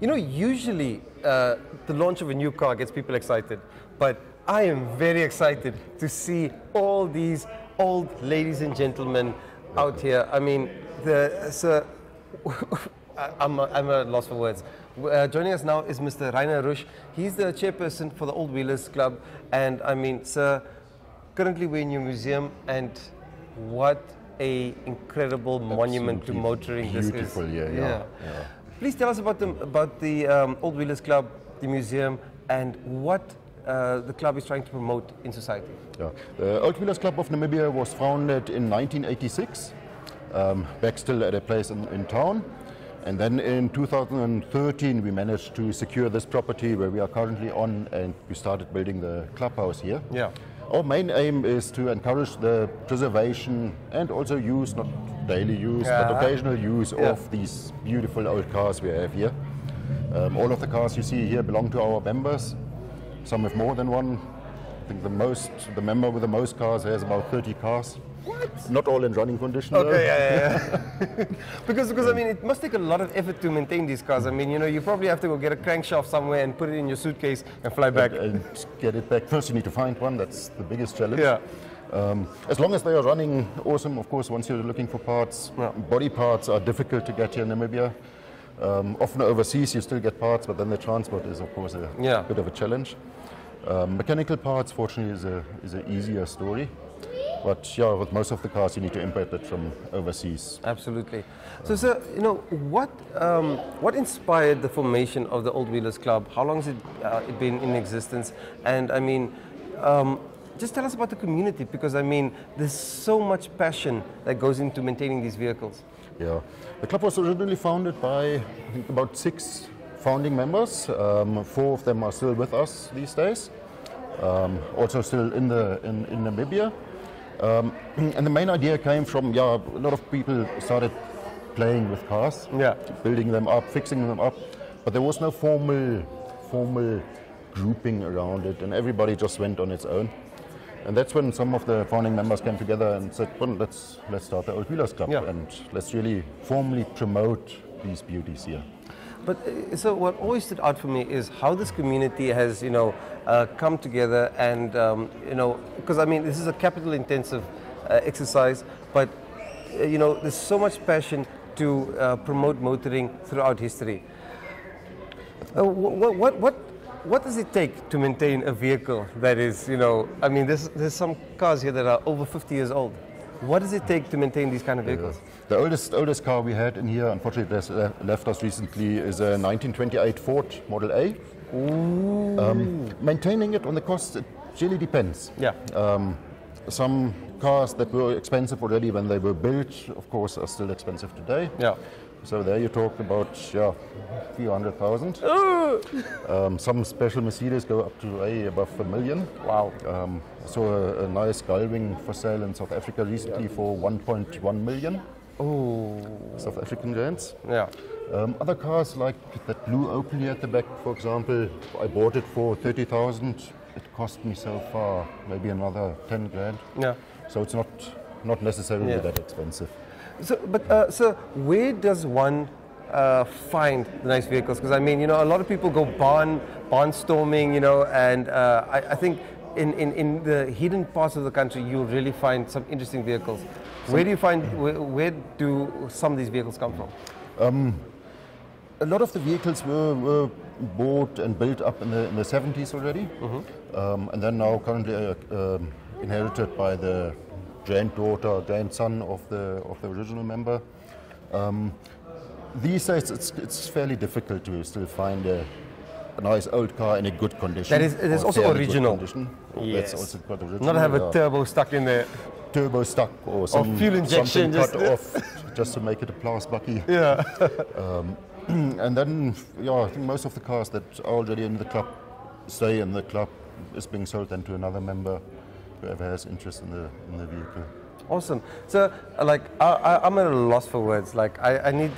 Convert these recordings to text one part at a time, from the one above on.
You know, usually the launch of a new car gets people excited, but I am very excited to see all these old ladies and gentlemen out here. I mean, I'm at a loss for words. Joining us now is Mr. Rainer Rusch. He's the chairperson for the Old Wheelers Club. And I mean, sir, currently we're in your museum, and what a incredible monument to motoring this is. Beautiful, yeah. Please tell us about the Old Wheelers Club, the museum, and what the club is trying to promote in society. Yeah. The Old Wheelers Club of Namibia was founded in 1986, back still at a place in town. And then in 2013, we managed to secure this property where we are currently on, and we started building the clubhouse here. Yeah. Our main aim is to encourage the preservation and also use, not daily use, but occasional use of these beautiful old cars we have here. All of the cars you see here belong to our members. Some have more than one. I think the member with the most cars has about 30 cars. What? Not all in running condition. Okay, yeah. because I mean, it must take a lot of effort to maintain these cars. I mean, you know, you probably have to go get a crankshaft somewhere and put it in your suitcase and fly back. And get it back. First, you need to find one. That's the biggest challenge. Yeah. As long as they are running, awesome. Of course, once you're looking for parts, body parts are difficult to get here in Namibia. Often overseas, you still get parts, but then the transport is, of course, a bit of a challenge. Mechanical parts, fortunately, is an easier story. But yeah, with most of the cars, you need to import it from overseas. Absolutely. So, sir, you know, what inspired the formation of the Old Wheelers Club? How long has it been in existence? And I mean, just tell us about the community, because I mean, there's so much passion that goes into maintaining these vehicles. Yeah, the club was originally founded by, I think, about 6 founding members. 4 of them are still with us these days, also still in Namibia. And the main idea came from, a lot of people started playing with cars, building them up, fixing them up, but there was no formal grouping around it, and everybody just went on its own. And that's when some of the founding members came together and said, well, let's start the Old Wheelers Club and let's really formally promote these beauties here. But so what always stood out for me is how this community has, you know, come together and, you know, because I mean, this is a capital intensive exercise, but, you know, there's so much passion to promote motoring throughout history. What does it take to maintain a vehicle that is, you know, I mean, there's some cars here that are over 50 years old. What does it take to maintain these kind of vehicles? The oldest car we had in here, unfortunately, left us recently, is a 1928 Ford Model A. Maintaining it on the cost, it really depends. Yeah. Some cars that were expensive already when they were built, of course, are still expensive today. Yeah. So there you talk about a few $100,000. Some special Mercedes go up to above $1 million. Wow. I saw a nice gullwing for sale in South Africa recently for 1.1 million. Oh. South African rands. Yeah. Other cars like that blue Opel here at the back, for example, I bought it for 30,000. It cost me so far maybe another 10 grand. Yeah. So it's not necessarily that expensive. So, but so where does one find the nice vehicles? Because I mean, you know, a lot of people go barnstorming, you know, and I think in the hidden parts of the country, you really find some interesting vehicles. Where do you find? Where do some of these vehicles come from? A lot of the vehicles were bought and built up in the 70s already, and then now currently inherited by the granddaughter, grandson of the original member. These days, it's fairly difficult to still find a nice old car in a good condition. That is, it is also original. Yes. That's also quite original. Not have a turbo stuck in there. Turbo stuck or some fuel injection just cut off just to make it a plus bucky. Yeah. And then, I think most of the cars that are already in the club stay in the club, is being sold then to another member, whoever has interest in the vehicle. Awesome. So, like, I'm at a loss for words. Like, I need,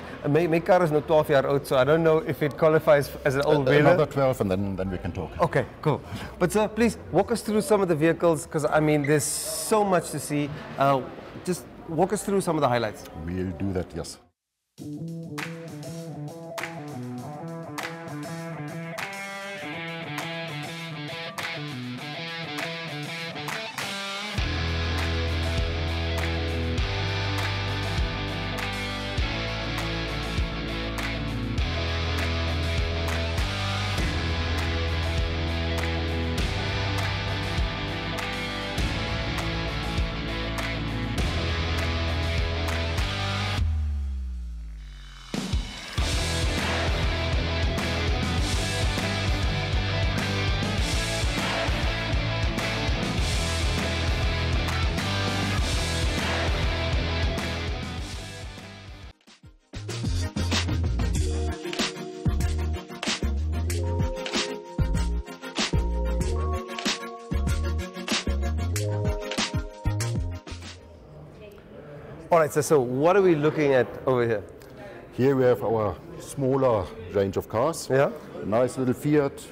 my car is now 12 years old, so I don't know if it qualifies as an old wheeler. Another 12, and then we can talk. Okay, cool. But sir, please walk us through some of the vehicles, because I mean, there's so much to see. Just walk us through some of the highlights. We'll do that, yes. All right, so what are we looking at over here? Here we have our smaller range of cars. Yeah. A nice little Fiat,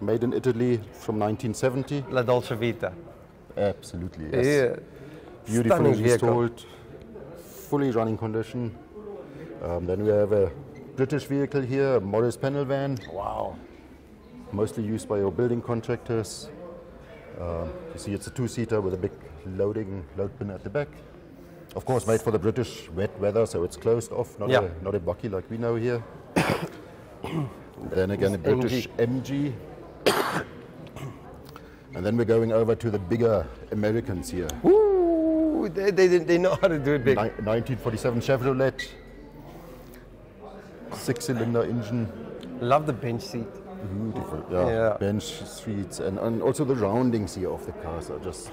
made in Italy from 1970. La Dolce Vita. Absolutely, yes. Yeah. Beautifully restored, fully running condition. Then we have a British vehicle here, a Morris panel van. Wow. Mostly used by your building contractors. You see it's a two-seater with a big load bin at the back. Of course, made for the British wet weather, so it's closed off, not a bucky like we know here. Then again, a British MG. And then we're going over to the bigger Americans here. Woo! They know how to do it big. 1947 Chevrolet. 6-cylinder engine. Love the bench seat. Beautiful, yeah. Bench seats and also the roundings here of the cars are just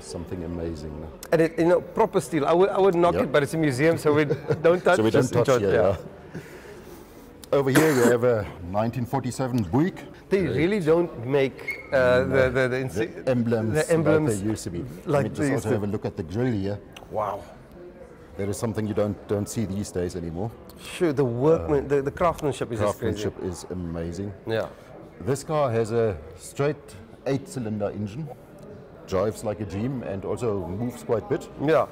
something amazing. And it, you know, proper steel. I would knock it, but it's a museum, so we don't touch. So we don't touch here, yeah. Over here we have a 1947 Buick. They really don't make the emblems. The emblems like they used to be. Let me just also have a look at the grill here. Wow. That is something you don't see these days anymore. Sure, the workman, the craftsmanship is just crazy. Craftsmanship is amazing. Yeah. This car has a straight 8-cylinder engine, drives like a dream, and also moves quite a bit. Yeah.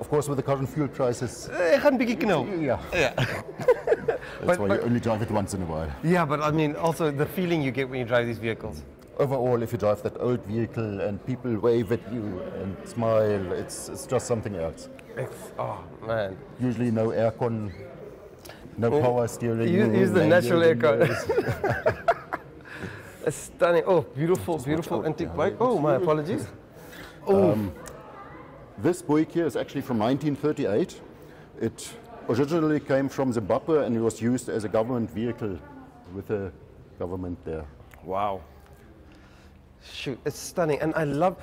Of course, with the current fuel prices. Yeah. That's why you only drive it once in a while. Yeah, but I mean, also the feeling you get when you drive these vehicles. Overall, if you drive that old vehicle and people wave at you and smile, it's just something else. Oh, man. Usually no aircon, no power steering. Use the natural aircon. It's stunning. Oh, beautiful, beautiful antique bike. Oh, my apologies. This Buick here is actually from 1938. It originally came from Zimbabwe and it was used as a government vehicle with the government there. Wow. Shoot, it's stunning, and I love,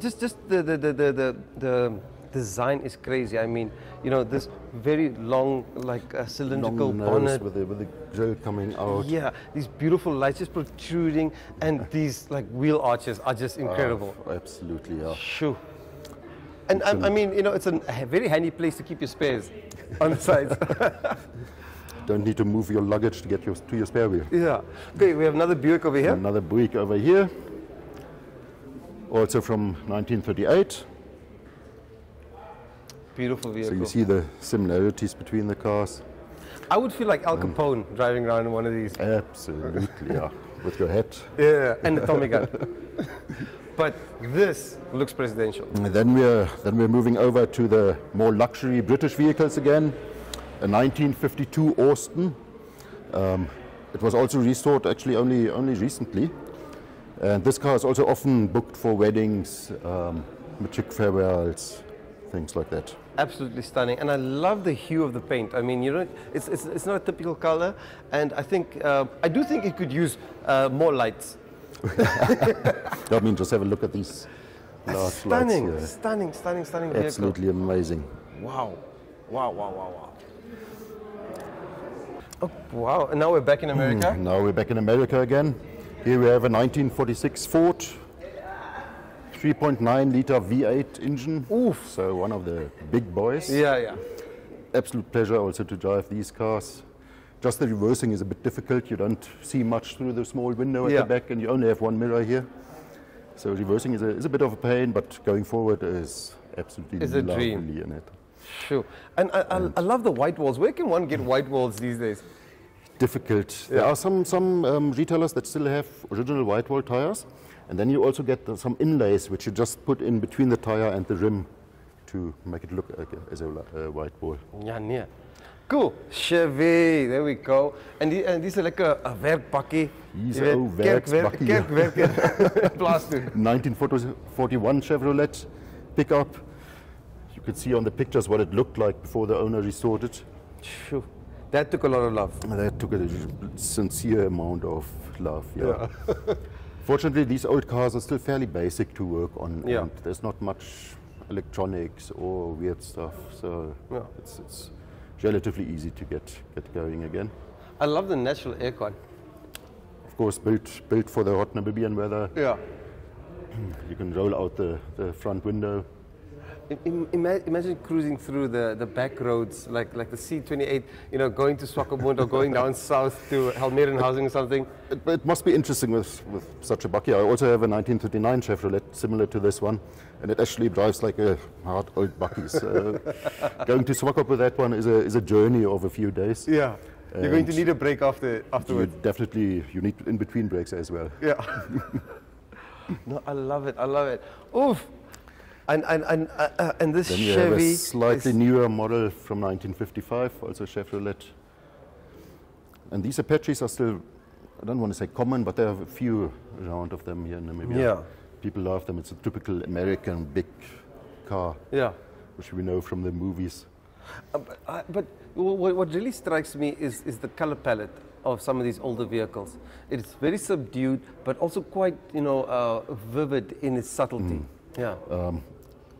just the design is crazy. I mean, this very long, like cylindrical long bonnet with the grill coming out. Yeah, these beautiful lights just protruding, and these like wheel arches are just incredible. Absolutely, yeah. Shoot, and I mean, it's a very handy place to keep your spares on the sides. Don't need to move your luggage to get to your spare wheel. Yeah. Okay, we have another Buick over here. Another Buick over here. Also from 1938. Beautiful vehicle. So you see the similarities between the cars. I would feel like Al Capone driving around in one of these. Absolutely, yeah. With your hat. Yeah, and the Tommy gun. But this looks presidential. And then we're moving over to the more luxury British vehicles again. A 1952 Austin. It was also restored, actually only recently. And this car is also often booked for weddings, matric farewells, things like that. Absolutely stunning, and I love the hue of the paint. I mean, it's not a typical color, and I think I do think it could use more lights. I mean, just have a look at these large stunning lights. Stunning vehicle. Absolutely amazing. Wow. Oh, wow, and now we're back in America. Now we're back in America again. Here we have a 1946 Ford 3.9-liter V8 engine. Oof. So one of the big boys. Yeah. Absolute pleasure also to drive these cars. Just the reversing is a bit difficult. You don't see much through the small window at the back, and you only have one mirror here. So reversing is a bit of a pain, but going forward is absolutely lovely in it. Sure. And I love the white walls. Where can one get white walls these days? Difficult. Yeah. There are some retailers that still have original white wall tires, and then you also get some inlays which you just put in between the tire and the rim to make it look like as a white wall. Yeah. Cool. Chevy. There we go. And these are like a werkbakkie. These are werkbakkie. Kerkwerk. Plaster. 1941 Chevrolet pickup. You could see on the pictures what it looked like before the owner restored it. Sure. That took a lot of love. That took a sincere amount of love, yeah. Fortunately, these old cars are still fairly basic to work on. Yeah. And there's not much electronics or weird stuff, so it's relatively easy to get going again. I love the natural aircon. Of course, built for the hot Namibian weather. Yeah. You can roll out the front window. Imagine cruising through the back roads, like the C28, you know, going to Swakopmund or going down south to Helmerenhausen or something. It must be interesting with such a buggy. I also have a 1939 Chevrolet similar to this one, and it actually drives like a hard old buggy. So going to Swakop with that one is a journey of a few days. Yeah. And you're going to need a break afterwards. You need in between breaks as well. Yeah. No, I love it. I love it. Oof. And this then you Chevy have a slightly newer model from 1955, also Chevrolet. And these Apaches are still, I don't want to say common, but there are a few around of them here in Namibia. Yeah. People love them. It's a typical American big car. Yeah. Which we know from the movies. But what really strikes me is the color palette of some of these older vehicles. It's very subdued, but also quite, you know, vivid in its subtlety. Mm. Yeah.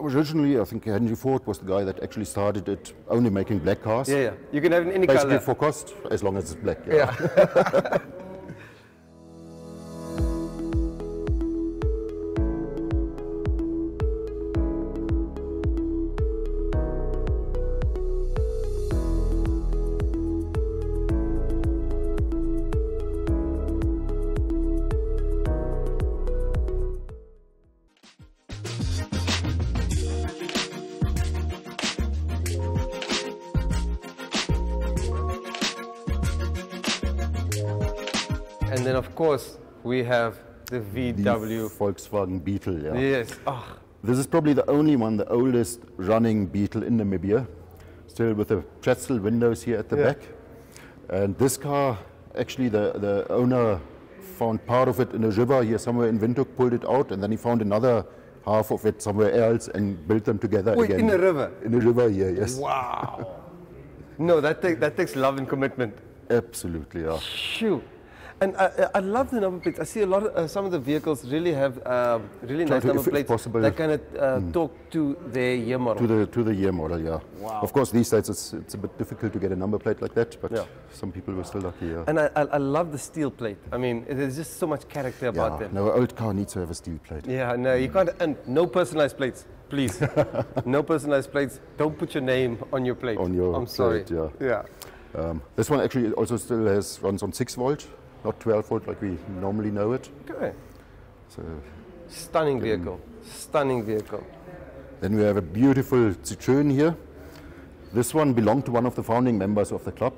Originally, I think Henry Ford was the guy that actually started it, only making black cars. Yeah, yeah. You can have it in any color. Basically for cost, as long as it's black. Yeah. Yeah. And then, of course, we have the VW. The Volkswagen Beetle, yeah. Yes. Oh. This is probably the only one, the oldest running Beetle in Namibia, still with the pretzel windows here at the back. And this car, actually, the owner found part of it in a river here somewhere in Windhoek, pulled it out, and then he found another half of it somewhere else and built them together. Wait, again. In a river? In a river here, yes. Wow. No, that takes love and commitment. Absolutely, yeah. Shoot. And I love the number plates. I see a lot of some of the vehicles really have really nice number plates that kind of talk to their year model. To the year model, yeah. Wow. Of course, these days it's a bit difficult to get a number plate like that, but yeah, some people were still lucky. Yeah. And I love the steel plate. I mean, there's just so much character about them. No, an old car needs to have a steel plate. Yeah, no, you can't. And no personalized plates, please. No personalized plates. Don't put your name on your plate. On your plate, sorry. Yeah. Yeah. This one actually also still runs on 6 volt. Not 12 volt like we normally know it. Okay. So stunning vehicle. Stunning vehicle. Then we have a beautiful Citroen here. This one belonged to one of the founding members of the club,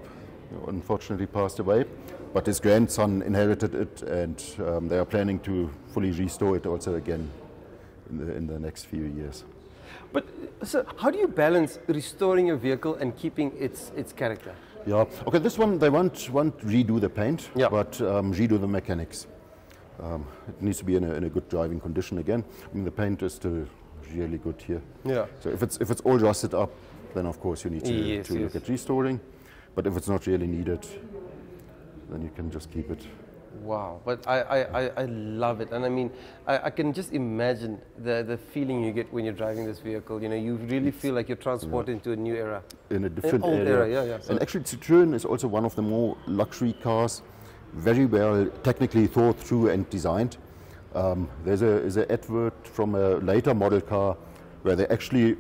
who unfortunately passed away, but his grandson inherited it, and they are planning to fully restore it also again in the next few years. But so how do you balance restoring a vehicle and keeping its character? Yeah. Okay. This one they won't redo the paint, but redo the mechanics. It needs to be in a good driving condition again. I mean, the paint is still really good here. Yeah. So if it's all rusted up, then of course you need to, look at restoring. But if it's not really needed, then you can just keep it. Wow. But I love it, and I mean I can just imagine the feeling you get when you're driving this vehicle. You know, you really feel like you're transported into a new era. In a different era, yeah, yeah. So and actually Citroen is also one of the more luxury cars, very well technically thought through and designed. There's an advert from a later model car where they actually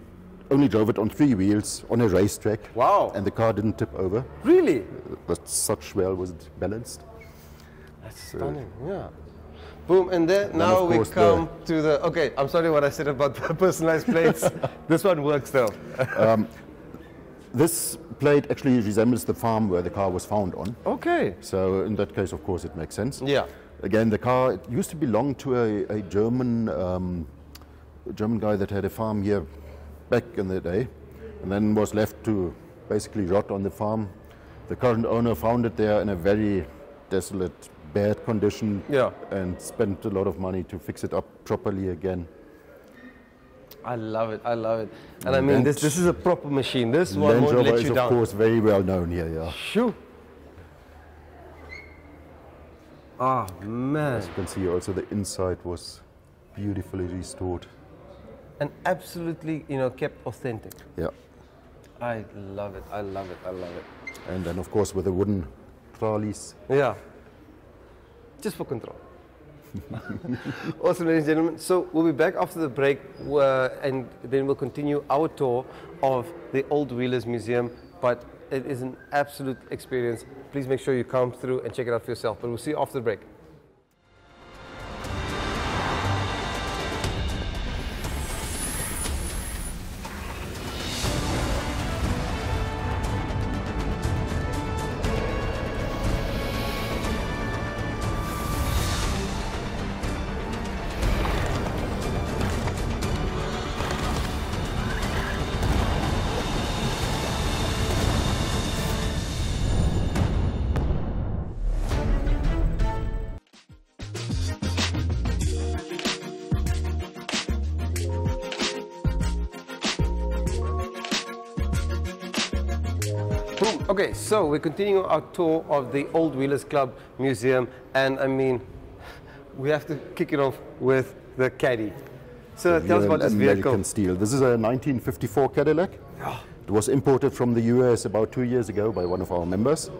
only drove it on 3 wheels on a racetrack. Wow. And the car didn't tip over. Really? But such well was it balanced. That's stunning, yeah. Boom, and then now we come to the... Okay, I'm sorry what I said about the personalized plates. This one works though. This plate actually resembles the farm where the car was found on. Okay. So in that case, of course, it makes sense. Yeah. Again, the car, it used to belong to a German, German guy that had a farm here back in the day, and then was left to basically rot on the farm. The current owner found it there in a very desolate, bad condition, and spent a lot of money to fix it up properly again. I love it, I love it. And I mean, this is a proper machine. This one won't let you down. Land Rover is, of course, very well known here, yeah. Shoo! Ah, man. As you can see, also the inside was beautifully restored. And absolutely, you know, kept authentic. Yeah. I love it, I love it, I love it. And then, of course, with the wooden trolleys. Yeah. Just for control. Awesome, ladies and gentlemen. So we'll be back after the break and then we'll continue our tour of the Old Wheelers Museum. But it is an absolute experience. Please make sure you come through and check it out for yourself. But we'll see you after the break. Okay, so we're continuing our tour of the Old Wheelers Club Museum, and I mean, we have to kick it off with the Caddy. So tell us about this vehicle. American steel. This is a 1954 Cadillac. It was imported from the US about 2 years ago by one of our members.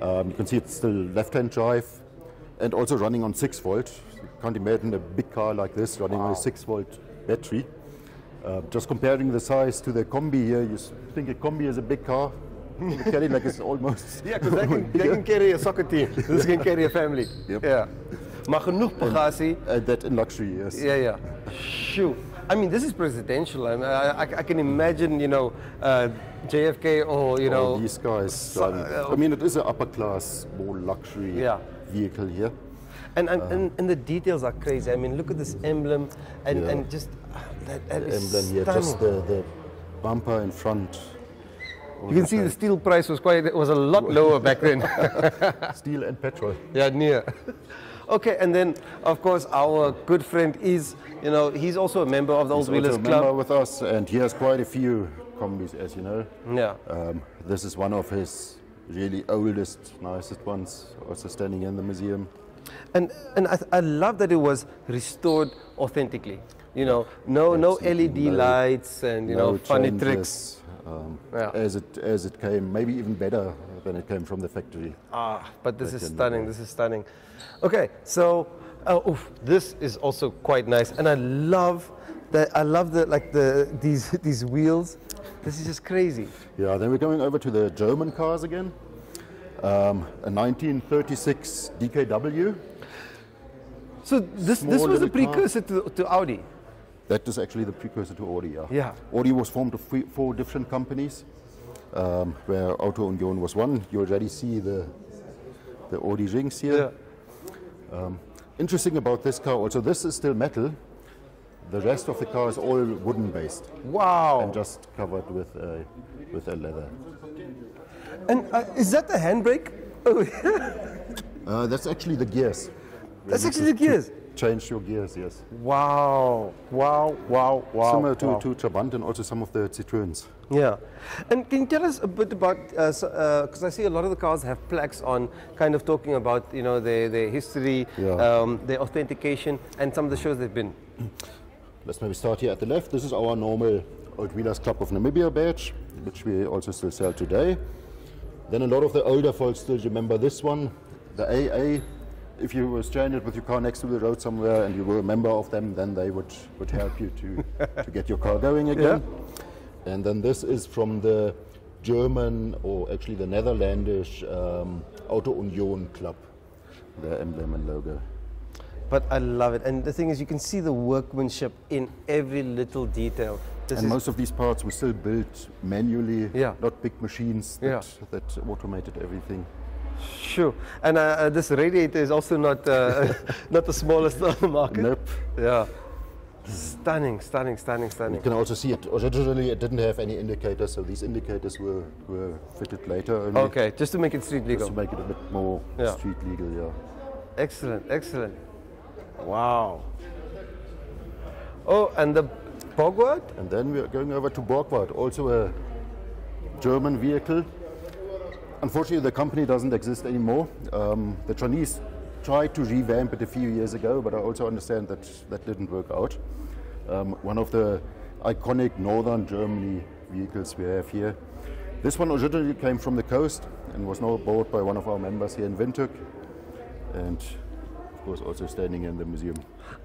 You can see it's still left-hand drive and also running on 6 volt. You can't imagine a big car like this running on a 6 volt battery. Just comparing the size to the Combi here, you think a Combi is a big car. The Cadillac is almost... Yeah, because they can carry a soccer team. This can carry a family. Yep. Yeah. Maar genoeg bagasie. That in luxury, yes. Yeah, yeah. Shoo. I mean, this is presidential. I mean, I can imagine, you know, JFK or, you know... these guys. I mean, it is an upper class, more luxury vehicle here. And the details are crazy. I mean, look at this emblem and, and just... That the is emblem here, just the bumper in front. You can see the steel price was a lot lower back then. Steel and petrol. Yeah, near. Okay, and then of course our good friend is, you know, he's also a member of the Old Wheelers Club. He's also a member with us, and he has quite a few combis, as you know. Yeah. This is one of his really oldest, nicest ones, also standing in the museum. And I love that it was restored authentically. You know, no LED lights and, you know, funny tricks. As it came, maybe even better than it came from the factory. But this is stunning. This is stunning. Okay, so this is also quite nice, and I love that. I love the these wheels. This is just crazy. Yeah. Then we're going over to the German cars again. A 1936 DKW. So this was a precursor to Audi. That is actually the precursor to Audi, yeah. Audi was formed of four different companies, where Auto Union was one. You already see the Audi rings here. Yeah. Interesting about this car also, this is still metal. The rest of the car is all wooden based. Wow. And just covered with a leather. And is that the handbrake? That's actually the gears. That's actually the gears. Change your gears, yes. Wow, wow, wow, wow. Similar to Trabant and also some of the Citroens. Yeah. And can you tell us a bit about, because I see a lot of the cars have plaques on, kind of talking about, you know, their history, their authentication, and some of the shows they've been. Let's maybe start here at the left. This is our normal Old Wheelers Club of Namibia badge, which we also still sell today. Then a lot of the older folks still remember this one, the AA. If you were stranded with your car next to the road somewhere and you were a member of them, then they would help you to get your car going again. Yeah. And then this is from the German, or actually the Netherlandish, Auto Union Club, their emblem and logo. But I love it. And the thing is, you can see the workmanship in every little detail. And most of these parts were still built manually, not big machines that automated everything. Sure, and this radiator is also not not the smallest on the market. Nope. Yeah, stunning, stunning, stunning, stunning. You can also see it. Originally, it didn't have any indicators, so these indicators were fitted later. Only. Okay, just to make it street legal. Just to make it a bit more street legal, Excellent, excellent. Wow. Oh, and the Borgward. And then we are going over to Borgward, also a German vehicle. Unfortunately, the company doesn't exist anymore. The Chinese tried to revamp it a few years ago, but I also understand that didn't work out. One of the iconic northern Germany vehicles we have here. This one originally came from the coast and was now bought by one of our members here in Windhoek. And of course, also standing in the museum.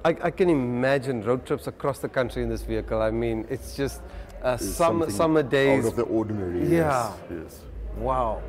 I can imagine road trips across the country in this vehicle. I mean, it's just summer days. Out of the ordinary. Yeah. Yes, yes. Wow.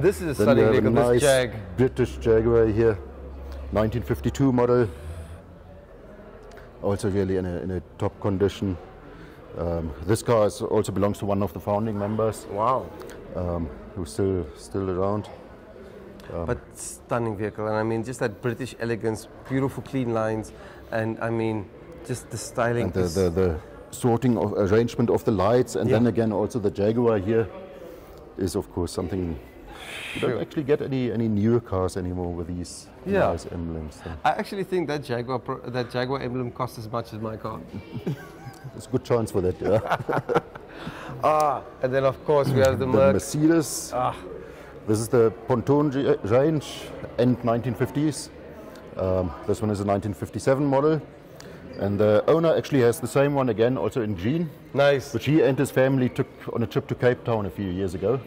This is a stunning vehicle, this Jag. British Jaguar here, 1952 model. Also really in a top condition. This car also belongs to one of the founding members. Wow. Who's still around. But stunning vehicle, and I mean just that British elegance, beautiful clean lines, and I mean just the styling. And the sorting of arrangement of the lights, and then again also the Jaguar here is of course something. You don't actually get any newer cars anymore with these nice emblems. So. I actually think that Jaguar emblem costs as much as my car. There's a good chance for that, yeah. And then of course we have the Mercedes. This is the Ponton range, end 1950s. This one is a 1957 model. And the owner actually has the same one again, also in green. Nice. Which he and his family took on a trip to Cape Town a few years ago.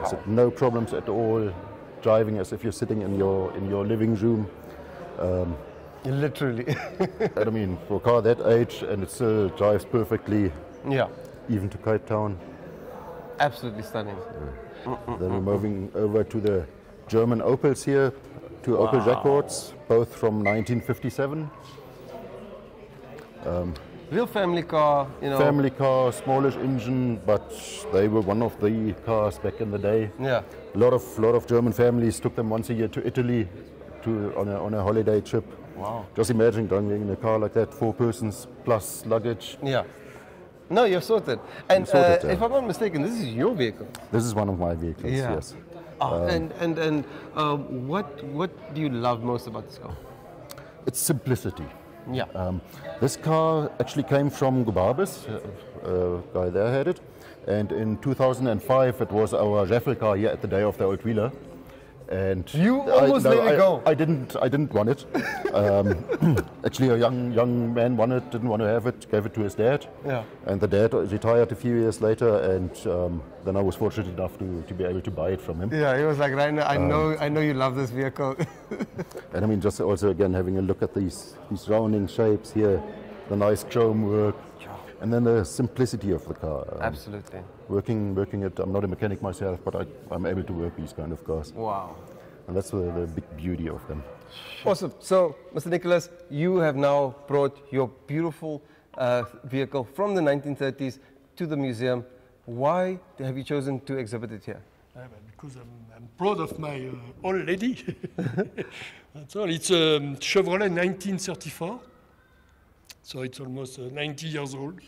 I said, no problems at all driving as if you're sitting in your living room. Literally. I mean, for a car that age, and it still drives perfectly. Yeah. Even to Cape Town. Absolutely stunning. Yeah. Then we're moving over to the German Opels here, two Opel Jaguars, both from 1957. Real family car, you know. Family car, smallish engine, but they were one of the cars back in the day. Yeah. A lot of German families took them once a year to Italy on a holiday trip. Wow. Just imagine driving in a car like that, 4 persons plus luggage. Yeah. No, you're sorted. And sorted, if I'm not mistaken, this is your vehicle. This is one of my vehicles, yes. What do you love most about this car? Its simplicity. Yeah. This car actually came from Gobabis, guy there had it, and in 2005 it was our raffle car here at the day of the Old Wheeler. And I almost let it go. I didn't want it. Actually, a young man won it, didn't want to have it, gave it to his dad. Yeah. And the dad retired a few years later, and then I was fortunate enough to be able to buy it from him. Yeah, he was like, Rainer, I know you love this vehicle. And I mean, just also again having a look at these rounding shapes here, the nice chrome work. And then the simplicity of the car. Absolutely. Working it. I'm not a mechanic myself, but I'm able to work these kind of cars. Wow. And that's the big beauty of them. Awesome. So, Mr. Nicholas, you have now brought your beautiful vehicle from the 1930s to the museum. Why have you chosen to exhibit it here? Because I'm proud of my old lady. That's all. It's a Chevrolet 1934. So it's almost 90 years old,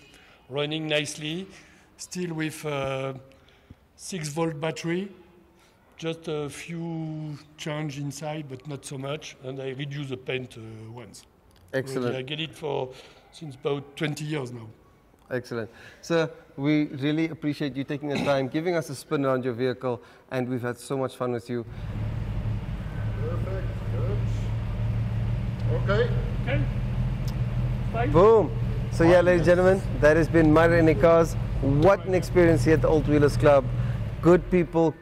running nicely, still with a 6-volt battery, just a few change inside, but not so much, and I reduce the paint once. Excellent. Really, I get it for since about 20 years now. Excellent. So we really appreciate you taking the time, giving us a spin around your vehicle, and we've had so much fun with you. Perfect. Good. Okay. Okay. Five. Boom. So yeah, ladies and gentlemen, that has been my Rainer Cars. What an experience here at the Old Wheelers Club. Good people,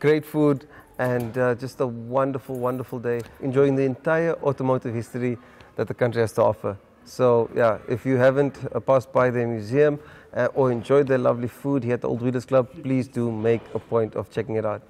great food, and just a wonderful, wonderful day. Enjoying the entire automotive history that the country has to offer. So yeah, if you haven't passed by their museum or enjoyed their lovely food here at the Old Wheelers Club, please do make a point of checking it out.